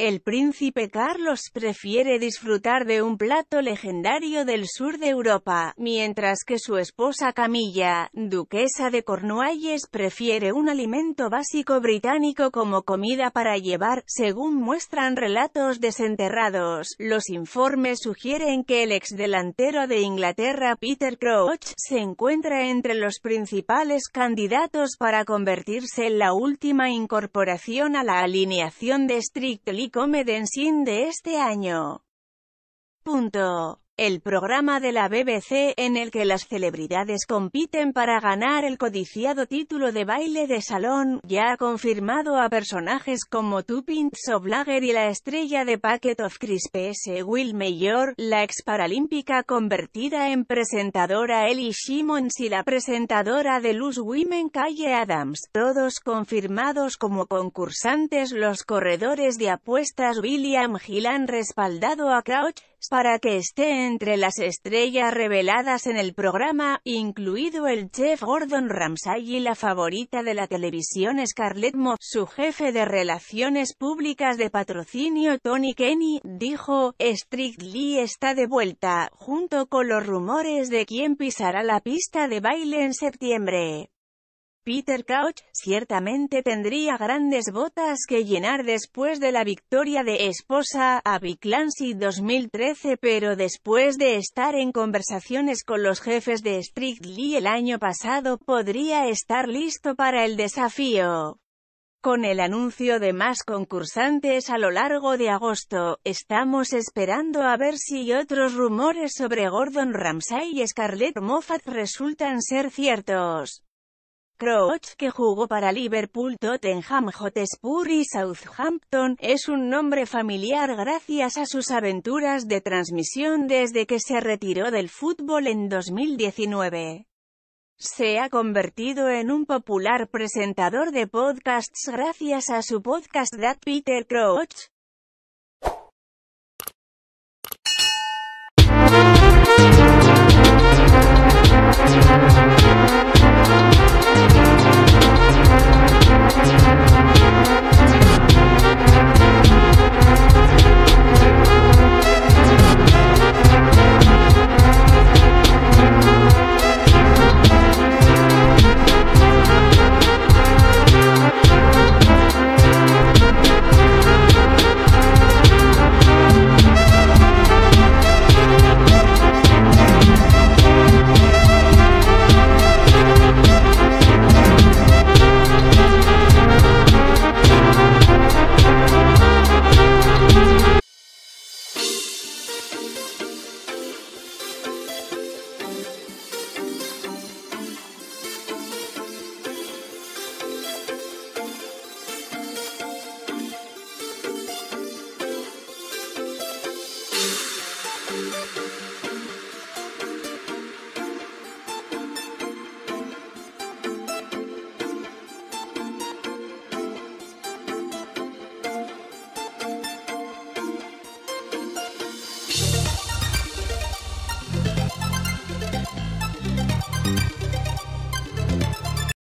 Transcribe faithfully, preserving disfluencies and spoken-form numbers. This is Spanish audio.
El príncipe Carlos prefiere disfrutar de un plato legendario del sur de Europa, mientras que su esposa Camilla, duquesa de Cornualles, prefiere un alimento básico británico como comida para llevar. Según muestran relatos desenterrados, los informes sugieren que el exdelantero de Inglaterra Peter Crouch se encuentra entre los principales candidatos para convertirse en la última incorporación a la alineación de Strictly Comedy Sin de este año. Punto. El programa de la B B C, en el que las celebridades compiten para ganar el codiciado título de baile de salón, ya ha confirmado a personajes como Two Pints of Lager y la estrella de Packet of Crisps Will Mayor, la ex paralímpica convertida en presentadora Ellie Simmons y la presentadora de Loose Women Calle Adams, todos confirmados como concursantes. Los corredores de apuestas William Hill han respaldado a Crouch para que esté entre las estrellas reveladas en el programa, incluido el chef Gordon Ramsay y la favorita de la televisión Scarlett Moffatt. Su jefe de relaciones públicas de patrocinio Tony Kenny dijo: "Strictly está de vuelta", junto con los rumores de quién pisará la pista de baile en septiembre. Peter Crouch ciertamente tendría grandes botas que llenar después de la victoria de esposa Abby Clancy dos mil trece, pero después de estar en conversaciones con los jefes de Strictly el año pasado, podría estar listo para el desafío. Con el anuncio de más concursantes a lo largo de agosto, estamos esperando a ver si otros rumores sobre Gordon Ramsay y Scarlett Moffatt resultan ser ciertos. Crouch, que jugó para Liverpool, Tottenham Hotspur y Southampton, es un nombre familiar gracias a sus aventuras de transmisión desde que se retiró del fútbol en dos mil diecinueve. Se ha convertido en un popular presentador de podcasts gracias a su podcast That Peter Crouch.